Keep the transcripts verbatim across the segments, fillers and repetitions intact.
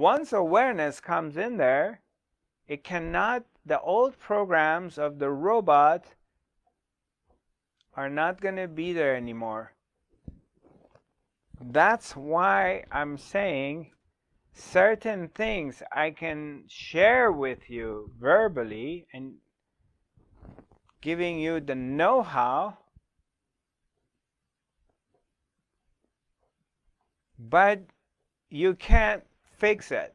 Once awareness comes in there, it cannot, the old programs of the robot are not going to be there anymore. That's why I'm saying certain things I can share with you verbally and giving you the know-how, but you can't fix it.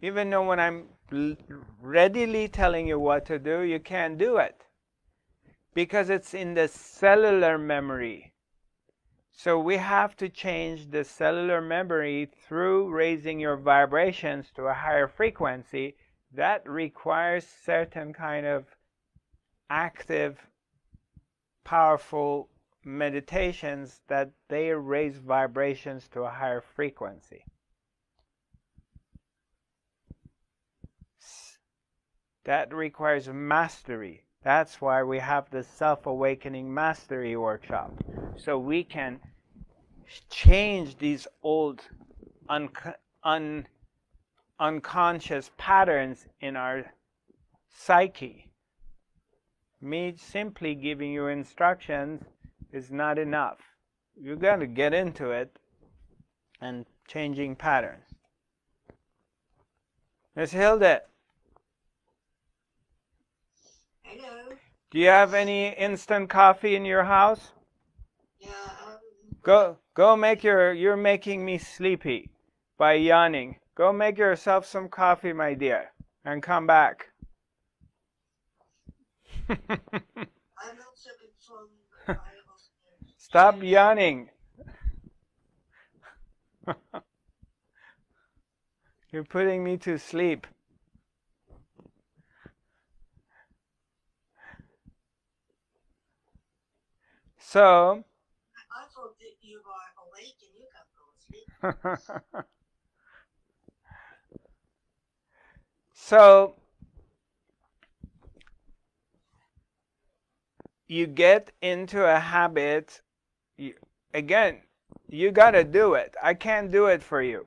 Even though when I'm readily telling you what to do, you can't do it because it's in the cellular memory. So we have to change the cellular memory through raising your vibrations to a higher frequency. That requires certain kind of active, powerful meditations that they raise vibrations to a higher frequency. That requires mastery. That's why we have the Self-Awakening Mastery Workshop. So we can change these old un un unconscious patterns in our psyche. Me simply giving you instructions is not enough. You've got to get into it and changing patterns. Miss Hilda. Hello. Do you have any instant coffee in your house? Yeah. Um, go, go make your, you're making me sleepy by yawning. Go make yourself some coffee, my dear, and come back. I'm also been from my house. Stop yawning. You're putting me to sleep. So, I thought that you were awake and you got to go to sleep. So, you get into a habit, you, again, you got to do it. I can't do it for you,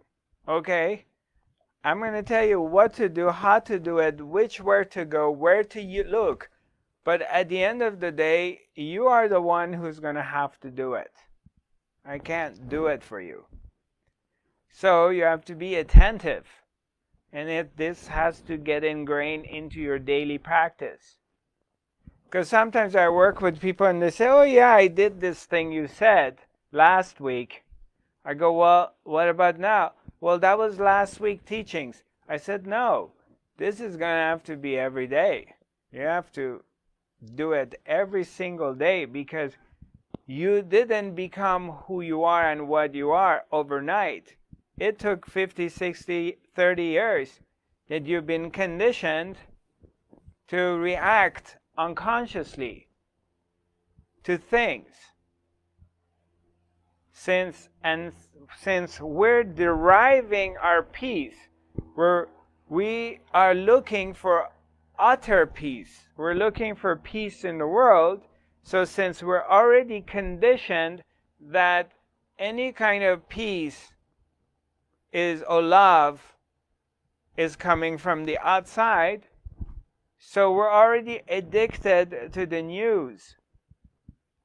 okay? I'm going to tell you what to do, how to do it, which where to go, where to you look. But at the end of the day, you are the one who's going to have to do it. I can't do it for you. So you have to be attentive. And it, this has to get ingrained into your daily practice. Because sometimes I work with people and they say, oh yeah, I did this thing you said last week. I go, well, what about now? Well, that was last week's teachings. I said, no, this is going to have to be every day. You have to do it every single day because you didn't become who you are and what you are overnight. It took fifty, sixty, thirty years that you've been conditioned to react unconsciously to things. Since and since we're deriving our peace, we're, we are looking for utter peace. We're looking for peace in the world. So since we're already conditioned that any kind of peace is or love is coming from the outside, so we're already addicted to the news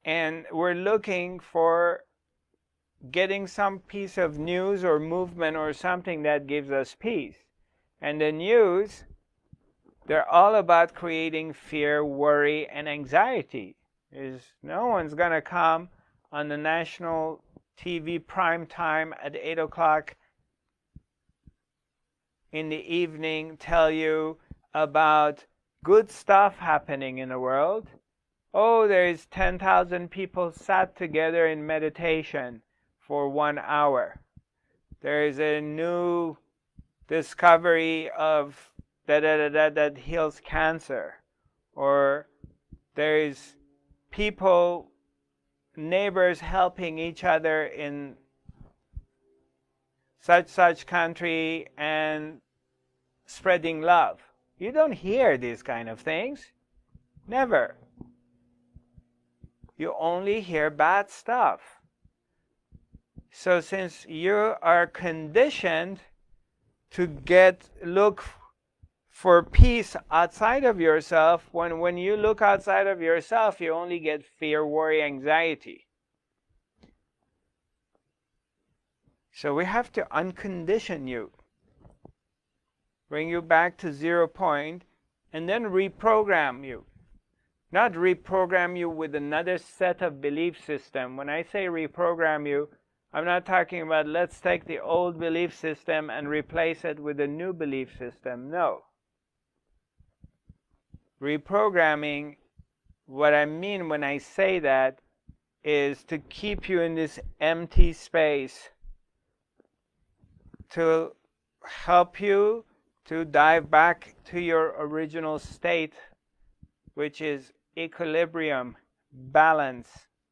and we're looking for getting some piece of news or movement or something that gives us peace. And the news, they're all about creating fear, worry, and anxiety. Is no one's going to come on the national T V prime time at eight o'clock in the evening tell you about good stuff happening in the world. Oh, there's ten thousand people sat together in meditation for one hour. There is a new discovery of That, that, that, that heals cancer, or there's people, neighbors helping each other in such such country and spreading love. You don't hear these kind of things, never. You only hear bad stuff. So since you are conditioned to get look for peace outside of yourself. When, when you look outside of yourself, you only get fear, worry, anxiety. So we have to uncondition you, bring you back to zero point, and then reprogram you. Not reprogram you with another set of belief system. When I say reprogram you, I'm not talking about let's take the old belief system and replace it with a new belief system. No. Reprogramming, what I mean when I say that, is to keep you in this empty space, to help you to dive back to your original state, which is equilibrium, balance,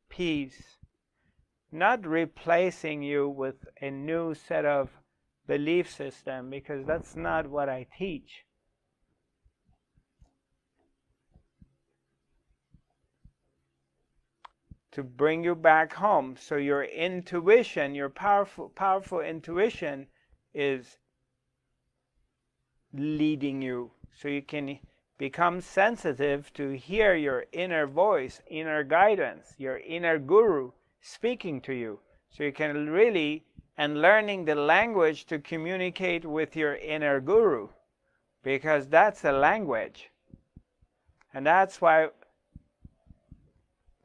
peace. Not replacing you with a new set of belief system, because that's not what I teach. To bring you back home. So your intuition, your powerful, powerful intuition is leading you. So you can become sensitive to hear your inner voice, inner guidance, your inner guru speaking to you. So you can really, and learning the language to communicate with your inner guru, because that's a language. And that's why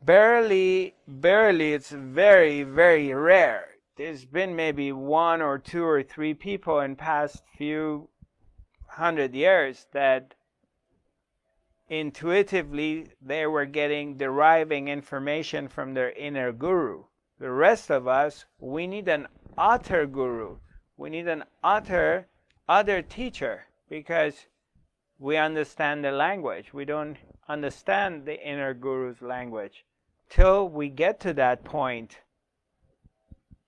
barely, barely, it's very, very rare. There's been maybe one or two or three people in past few hundred years that intuitively they were getting deriving information from their inner guru. The rest of us, we need an outer guru, we need an outer other teacher, because we understand the language. We don't understand the inner guru's language till we get to that point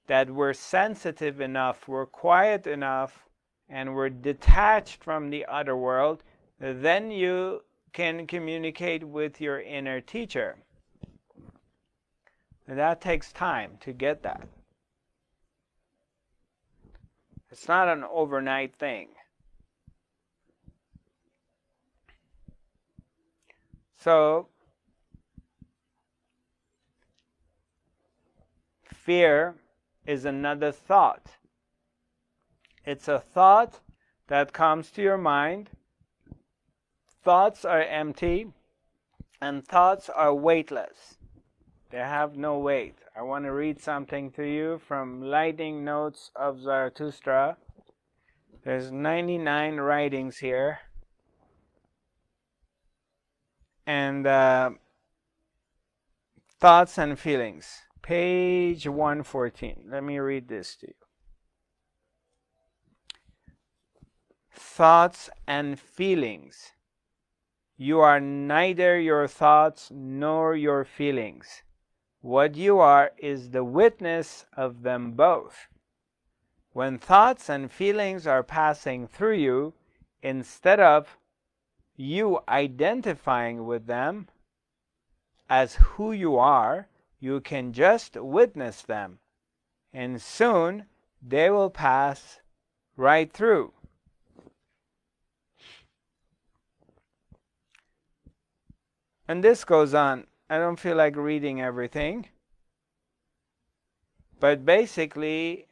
that we're sensitive enough, we're quiet enough, and we're detached from the other world. Then you can communicate with your inner teacher. And that takes time to get that. It's not an overnight thing. So, fear is another thought. It's a thought that comes to your mind. Thoughts are empty, and thoughts are weightless. They have no weight. I want to read something to you from Lighting Notes of Zarathustra. There's ninety-nine writings here. And uh, thoughts and feelings, page one fourteen. Let me read this to you. Thoughts and feelings. You are neither your thoughts nor your feelings. What you are is the witness of them both. When thoughts and feelings are passing through you, instead of you identifying with them as who you are, you can just witness them, and soon they will pass right through. And this goes on. I don't feel like reading everything. But basically,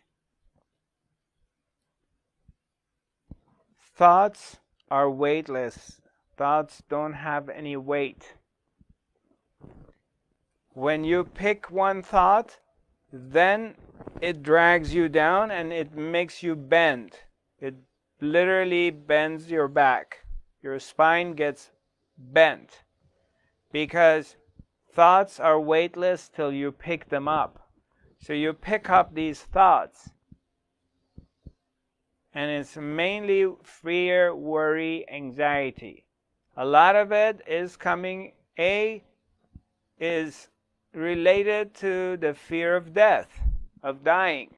thoughts are weightless. Thoughts don't have any weight. When you pick one thought, then it drags you down and it makes you bend. It literally bends your back. Your spine gets bent. Because thoughts are weightless till you pick them up. So you pick up these thoughts. And it's mainly fear, worry, anxiety. A lot of it is coming, A, is related to the fear of death, of dying.